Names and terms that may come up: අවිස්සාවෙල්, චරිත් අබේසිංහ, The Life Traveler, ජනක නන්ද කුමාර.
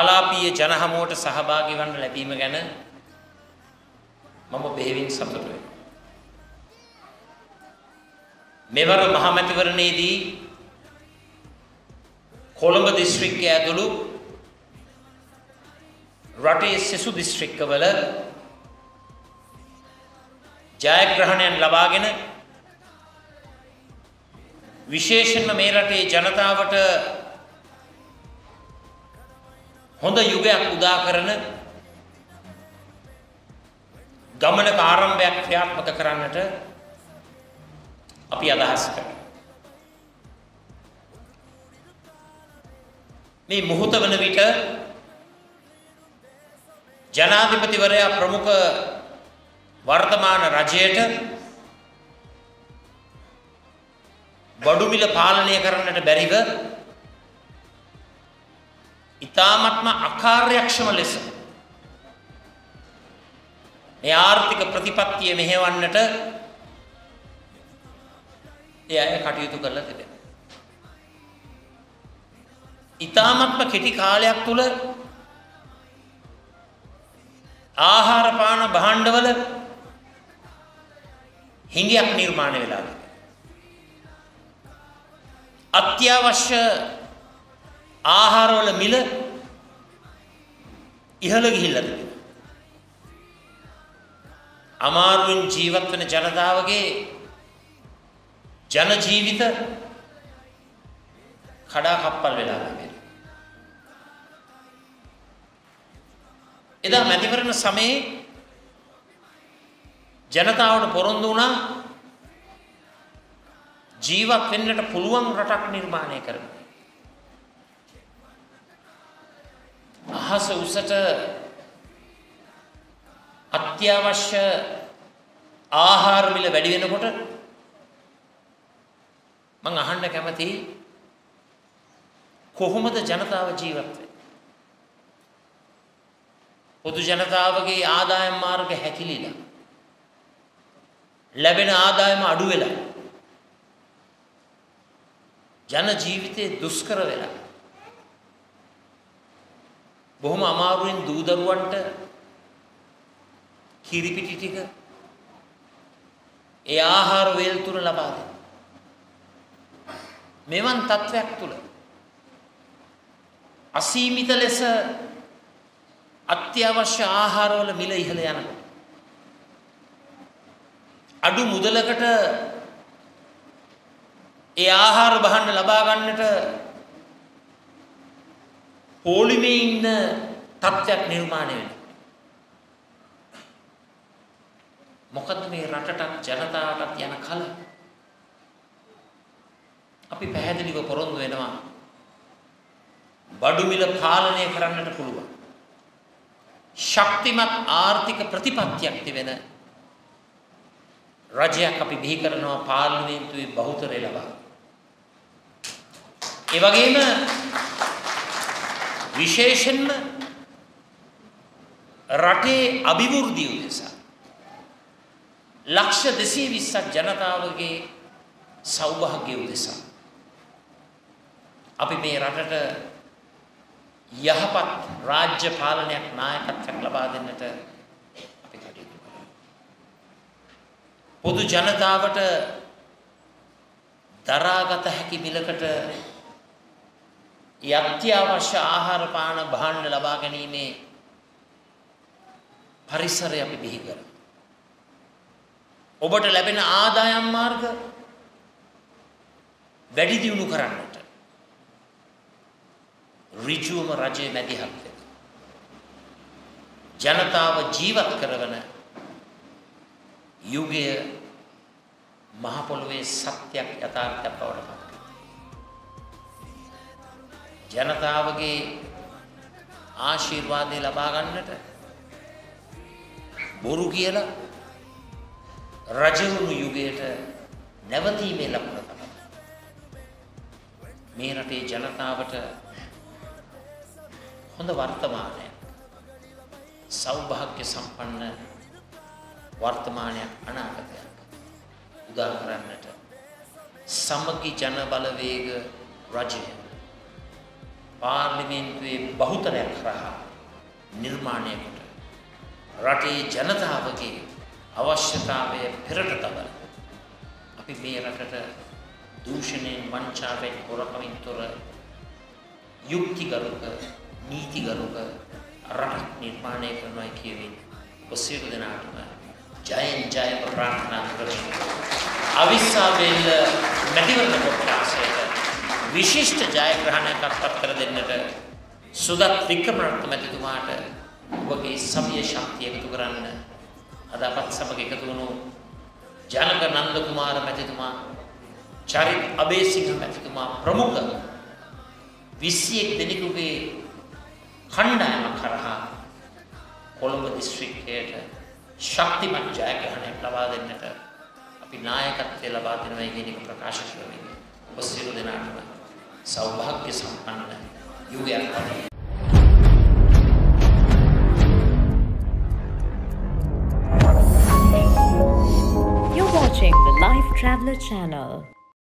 කලාපීය ජනහමුවට සහභාගී වන්න ලැබීම ගැන මම බෙහෙවින් සතුටු වෙනවා. මෙවර මහමැතිවරණයේදී කොළඹ දිස්ත්‍රික්කයේ ඇතුළු රටේ සෙසු දිස්ත්‍රික්කවල ජයග්‍රහණයන් ලබාගෙන විශේෂයෙන්ම මේ රටේ ජනතාවට හොඳ යුගයක් උදා කරන ගමනක ආරම්භයක් ක්‍රියාත්මක කරන්නට අපි අදහස් කරනවා. මේ මොහොත වන විට ජනාධිපතිවරයා ප්‍රමුඛ වර්තමාන රජයට බඩු මිල පාලනය කරන්නට බැරිව ඉතාමත්ම අකාර්යක්ෂම ලෙස මේ ආර්ථික ප්‍රතිපත්තිය මෙහෙවන්නට ඒ අය කටයුතු කරලා තිබෙනවා. ඉතාමත්ම කෙටි කාලයක් තුල ආහාර පාන භාණ්ඩවල හිඟයක් නිර්මාණය වෙලා තිබෙනවා. අත්‍යවශ්‍ය ආහාර වල මිල ඉහළ ගිහිල්ලා තිබෙනවා. අමාරුවෙන් ජීවත් වෙන ජනතාවගේ ජන ජීවිත කඩා කප්පල් වෙලා තිබෙනවා. එදා මැතිවරණ සමයේ ජනතාවට පොරොන්දු වුණා ජීවත් වෙන්නට පුළුවන් රටක් නිර්මාණය කරන්න. අහස උසට අත්‍යවශ්‍ය ආහාර මිල වැඩි වෙනකොට මම අහන්න කැමති කොහොමද ජනතාව ජීවත් වෙන්නේ? පොදු ජනතාවගේ ආදායම් මාර්ග හැකිලිලා ලැබෙන ආදායම අඩු වෙලා ජන ජීවිතේ දුෂ්කර වෙලා බොහොම අමාරුවෙන් දූ දරුවන්ට කිරිපිටි ටික ඒ ආහාර වේල් තුන ලබා දෙන මෙවන් තත්වයක් තුල අසීමිත ලෙස අත්‍යවශ්‍ය ආහාර වල මිල ඉහළ යනවා. අඩු මුදලකට ඒ ආහාර භාණ්ඩ ලබා ගන්නට පොලිමේ ඉන්න තත්ත්වයක් නිර්මාණය වෙනවා. මොකද මේ රටට ජනතාවට යන කල අපි පැහැදිලිව පොරොන්දු වෙනවා බඩු මිල පාලනය කරන්නට පුළුවන් ශක්තිමත් ආර්ථික ප්‍රතිපත්තියක් තිබෙන රජයක් අපි බිහි කරනවා පාර්ලිමේන්තුවේ බහුතරය ලබා. ඒ වගේම විශේෂයෙන්ම රටේ අභිවෘද්ධිය උදෙසා ලක්ෂ 220ක් ජනතාවගේ සෞභාග්‍ය උදෙසා අපි මේ රටට යහපත් රාජ්‍ය පාලනයක් නායකත්වයක් ලබා දෙන්නට අපි කටයුතු කරමු. පොදු ජනතාවට දරාගත හැකි මිලකට අත්‍යවශ්‍ය ආහාර පාන භාණ්ඩ ලබා ගැනීමේ පරිසරය අපි බිහි කරමු. ඔබට ලැබෙන ආදායම් මාර්ග වැඩි දියුණු කරන්නට ඍජුවම රජයේ මැදිහත් වෙන ජනතාව ජීවත් කරවන යුගය මහ පොළොවේ සත්‍යයක් යථාර්ථයක් බවට පත් ජනතාවගේ ආශිර්වාදය ලබා ගන්නට බොරු කියලා රජවරු යුගයට නැවතීමේ ලකුණ තමයි මේ රටේ ජනතාවට හොඳ වර්තමානයක් සෞභාග්‍ය සම්පන්න වර්තමානයක් අනාගතයක් උදා කරන්නට සමගි ජන බලවේග රජය පාර්ලිමේන්තුවේ බහුතරයක් කරා නිර්මාණය කොට රටේ ජනතාවගේ අවශ්‍යතාවය පෙරට තබන අපි මේ රටට දූෂණයෙන් වංචාවෙන් හොරකමින් තොර යුක්තිගරුක නීතිගරුක රටක් නිර්මාණය කරනවා කියවෙන්නේ ඔසිරු දෙනාටම ජයෙන් ජය ප්‍රාර්ථනා කරමි අවිස්සාවෙල් මැතිවරණ කොටසට විශිෂ්ට ජයග්‍රහණයක් කර දෙන්නට සුදත් වික්‍රමරත්න මැතිතුමාට ඔබගේ සමිය ශක්තිය එකතු කරන්න අද අපත් සමග එකතු වුණු ජනක නන්ද කුමාර මැතිතුමා චරිත් අබේසිංහ මැතිතුමා ප්‍රමුඛ 21 දෙනෙකුගේ කණ්ඩායම කරහා කොළඹ දිස්ත්‍රික්කයට ශක්තිමත් ජයග්‍රහණයක් ලබා දෙන්නට අපි නායකත්වය ලබා දෙනවා කියන එක ප්‍රකාශ කරනවා. ඔබ සියලු දෙනාටම සෞභාග්‍ය සම්පන්න යුගයක් වේවා. You're watching the Life Traveler channel.